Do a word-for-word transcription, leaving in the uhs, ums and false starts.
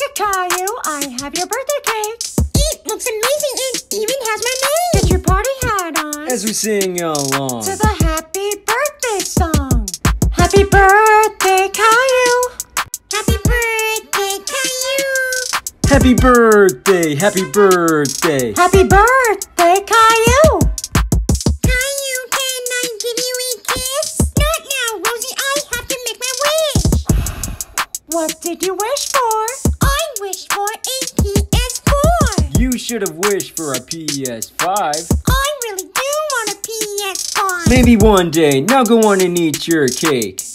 to Caillou, I have your birthday cake. It looks amazing and even has my name. Get your party hat on as we sing along to the happy birthday song. Happy birthday, Caillou. Happy birthday, Caillou. Happy birthday, happy birthday. Happy birthday, Caillou. What did you wish for? I wished for a P S four. You should have wished for a P S five. I really do want a P S five. Maybe one day. Now go on and eat your cake.